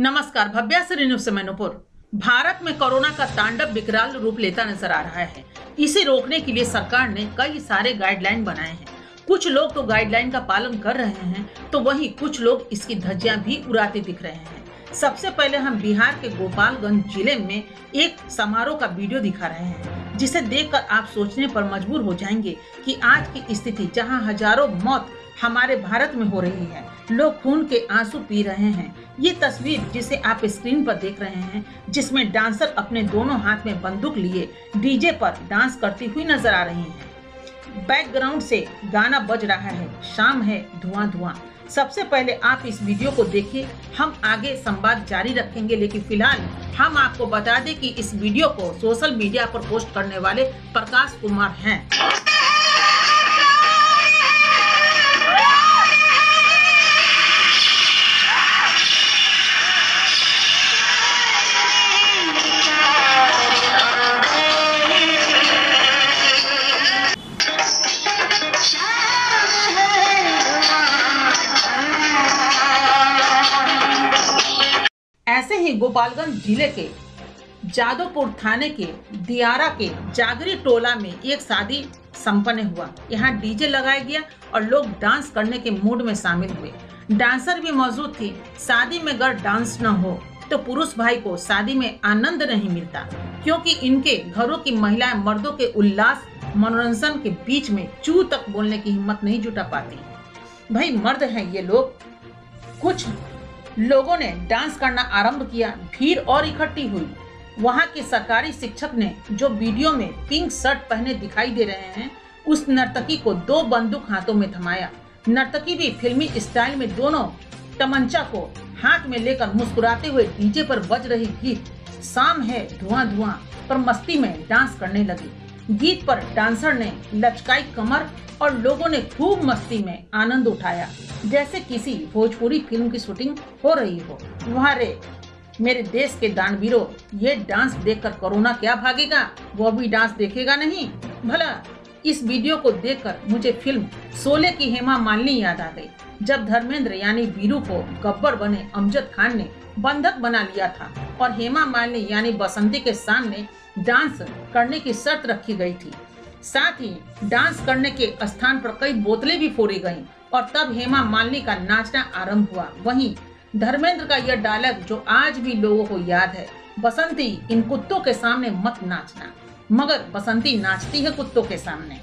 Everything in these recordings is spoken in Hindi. नमस्कार, भव्या से न्यूज़ से मैनपुर। भारत में कोरोना का तांडव विकराल रूप लेता नजर आ रहा है। इसे रोकने के लिए सरकार ने कई सारे गाइडलाइन बनाए हैं। कुछ लोग तो गाइडलाइन का पालन कर रहे हैं, तो वहीं कुछ लोग इसकी धज्जियां भी उड़ाते दिख रहे हैं। सबसे पहले हम बिहार के गोपालगंज जिले में एक समारोह का वीडियो दिखा रहे हैं, जिसे देख कर आप सोचने पर मजबूर हो जाएंगे कि आज की स्थिति जहाँ हजारों मौत हमारे भारत में हो रही है, लोग खून के आंसू पी रहे हैं। ये तस्वीर जिसे आप स्क्रीन पर देख रहे हैं, जिसमें डांसर अपने दोनों हाथ में बंदूक लिए डीजे पर डांस करती हुई नजर आ रही हैं। बैकग्राउंड से गाना बज रहा है, शाम है धुआं धुआं। सबसे पहले आप इस वीडियो को देखिए, हम आगे संवाद जारी रखेंगे, लेकिन फिलहाल हम आपको बता दें कि इस वीडियो को सोशल मीडिया पर पोस्ट करने वाले प्रकाश कुमार हैं। ऐसे ही गोपालगंज जिले के जादोपुर थाने के दियारा के जागरी टोला में एक शादी संपन्न हुआ। यहाँ डीजे लगाया गया और लोग डांस करने के मूड में शामिल हुए। डांसर भी मौजूद थी। शादी में अगर डांस न हो तो पुरुष भाई को शादी में आनंद नहीं मिलता, क्योंकि इनके घरों की महिलाएं मर्दों के उल्लास मनोरंजन के बीच में चू तक बोलने की हिम्मत नहीं जुटा पाती। भाई मर्द हैं ये लोग। कुछ लोगों ने डांस करना आरंभ किया, भीड़ और इकट्ठी हुई। वहां के सरकारी शिक्षक ने, जो वीडियो में पिंक शर्ट पहने दिखाई दे रहे हैं, उस नर्तकी को दो बंदूक हाथों में थमाया। नर्तकी भी फिल्मी स्टाइल में दोनों तमंचा को हाथ में लेकर मुस्कुराते हुए डीजे पर बज रही गीत शाम है धुआं धुआं पर मस्ती में डांस करने लगी। गीत पर डांसर ने लचकाई कमर और लोगों ने खूब मस्ती में आनंद उठाया, जैसे किसी भोजपुरी फिल्म की शूटिंग हो रही हो। वहाँ रे मेरे देश के दानवीरों, ये डांस देखकर कोरोना क्या भागेगा, वो भी डांस देखेगा नहीं भला। इस वीडियो को देखकर मुझे फिल्म शोले की हेमा मालिनी याद आ गई, जब धर्मेंद्र यानी वीरू को गब्बर बने अमजद खान ने बंधक बना लिया था और हेमा मालिनी यानी बसंती के सामने डांस करने की शर्त रखी गयी थी। साथ ही डांस करने के स्थान पर कई बोतलें भी फोड़ी गईं और तब हेमा मालिनी का नाचना आरंभ हुआ। वहीं धर्मेंद्र का यह डायलॉग जो आज भी लोगों को याद है, बसंती इन कुत्तों के सामने मत नाचना, मगर बसंती नाचती है कुत्तों के सामने।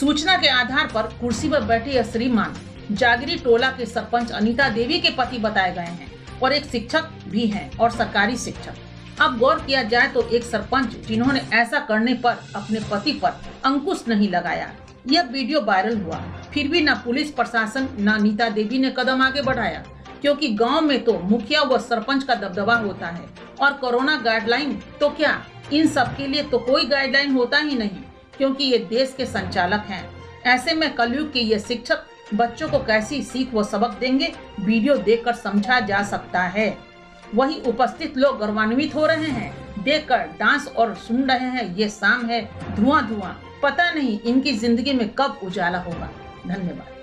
सूचना के आधार पर कुर्सी पर बैठी श्रीमान जागरी टोला के सरपंच अनीता देवी के पति बताए गए हैं और एक शिक्षक भी है और सरकारी शिक्षक। अब गौर किया जाए तो एक सरपंच जिन्होंने ऐसा करने पर अपने पति पर अंकुश नहीं लगाया। यह वीडियो वायरल हुआ, फिर भी न पुलिस प्रशासन न अनीता देवी ने कदम आगे बढ़ाया, क्योंकि गांव में तो मुखिया व सरपंच का दबदबा होता है और कोरोना गाइडलाइन तो क्या, इन सब के लिए तो कोई गाइडलाइन होता ही नहीं, क्योंकि ये देश के संचालक है। ऐसे में कलयुग के ये शिक्षक बच्चों को कैसी सीख व सबक देंगे, वीडियो देख कर समझा जा सकता है। वही उपस्थित लोग गर्वान्वित हो रहे हैं, देखकर डांस और सुन रहे हैं ये शाम है धुआं धुआं। पता नहीं इनकी जिंदगी में कब उजाला होगा। धन्यवाद।